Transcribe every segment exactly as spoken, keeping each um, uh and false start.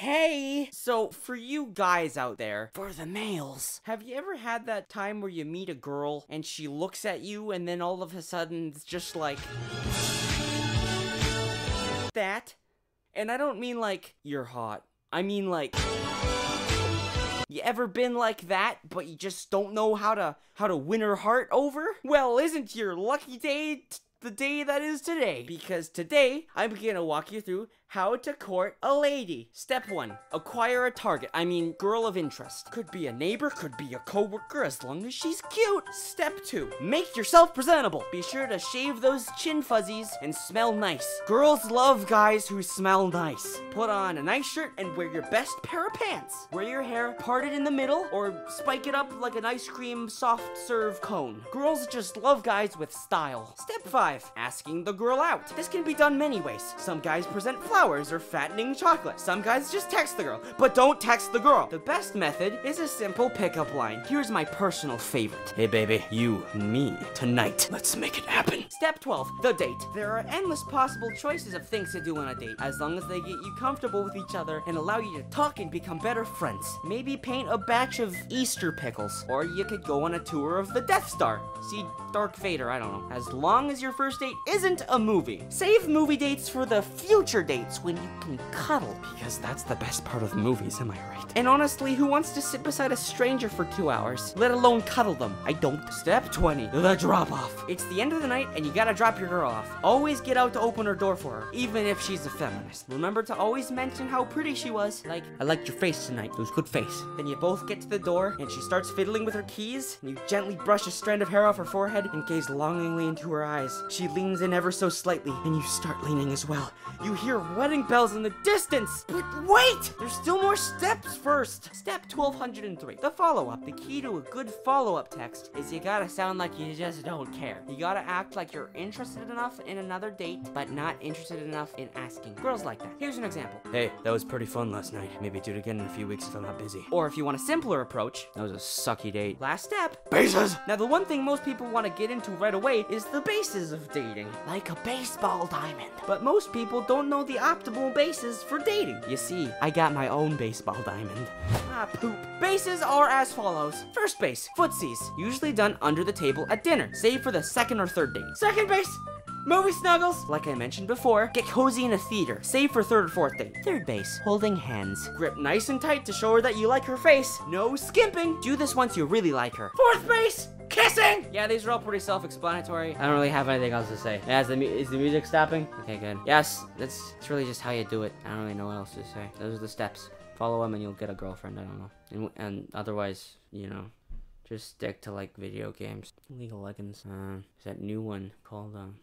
hey. So for you guys out there, for the males, have you ever had that time where you meet a girl and she looks at you and then all of a sudden it's just like that? And I don't mean like you're hot. I mean like, you ever been like that, but you just don't know how to how to win her heart over? Well, isn't your lucky day the day that is today? Because today, I'm gonna walk you through how to court a lady. Step one, acquire a target. I mean, girl of interest. Could be a neighbor, could be a coworker, as long as she's cute. Step two, make yourself presentable. Be sure to shave those chin fuzzies and smell nice. Girls love guys who smell nice. Put on a nice shirt and wear your best pair of pants. Wear your hair parted in the middle or spike it up like an ice cream soft serve cone. Girls just love guys with style. Step five, asking the girl out. This can be done many ways. Some guys present flowers or fattening chocolate. Some guys just text the girl, but don't text the girl. The best method is a simple pickup line. Here's my personal favorite. Hey baby, you and me tonight. Let's make it happen. Step twelve, the date. There are endless possible choices of things to do on a date, as long as they get you comfortable with each other and allow you to talk and become better friends. Maybe paint a batch of Easter pickles, or you could go on a tour of the Death Star. See Darth Vader, I don't know. As long as you're first date isn't a movie. Save movie dates for the future dates when you can cuddle, because that's the best part of movies, am I right? And honestly, who wants to sit beside a stranger for two hours, let alone cuddle them? I don't. Step twenty, the drop-off. It's the end of the night and you gotta drop your girl off. Always get out to open her door for her, even if she's a feminist. Remember to always mention how pretty she was. Like, I liked your face tonight. It was a good face. Then you both get to the door and she starts fiddling with her keys, and you gently brush a strand of hair off her forehead and gaze longingly into her eyes. She leans in ever so slightly, and you start leaning as well. You hear wedding bells in the distance, but wait! There's still more steps first! Step twelve oh three, the follow-up. The key to a good follow-up text is you gotta sound like you just don't care. You gotta act like you're interested enough in another date, but not interested enough in asking. Girls like that. Here's an example. Hey, that was pretty fun last night. Maybe do it again in a few weeks if I'm not busy. Or if you want a simpler approach, that was a sucky date. Last step, bases! Now, the one thing most people want to get into right away is the bases of dating, like a baseball diamond. But most people don't know the optimal bases for dating. You see, I got my own baseball diamond. Ah, poop. Bases are as follows. First base, footsies, usually done under the table at dinner, save for the second or third date. Second base, movie snuggles. Like I mentioned before, get cozy in a theater, save for third or fourth date. Third base, holding hands. Grip nice and tight to show her that you like her face. No skimping. Do this once you really like her. Fourth base, kissing! Yeah, these are all pretty self-explanatory. I don't really have anything else to say. Yeah, is the, mu is the music stopping? Okay, good. Yes, that's, that's really just how you do it. I don't really know what else to say. Those are the steps. Follow them and you'll get a girlfriend, I don't know. And, and otherwise, you know, just stick to, like, video games. League of Legends. Um, is that new one called, um,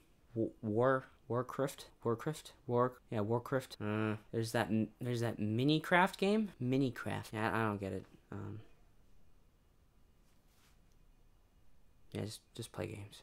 War... Warcraft? Warcraft? War... Yeah, Warcraft. Uh, there's that... There's that Minicraft game? Minicraft. Yeah, I don't get it. Um... Yeah, just, just play games.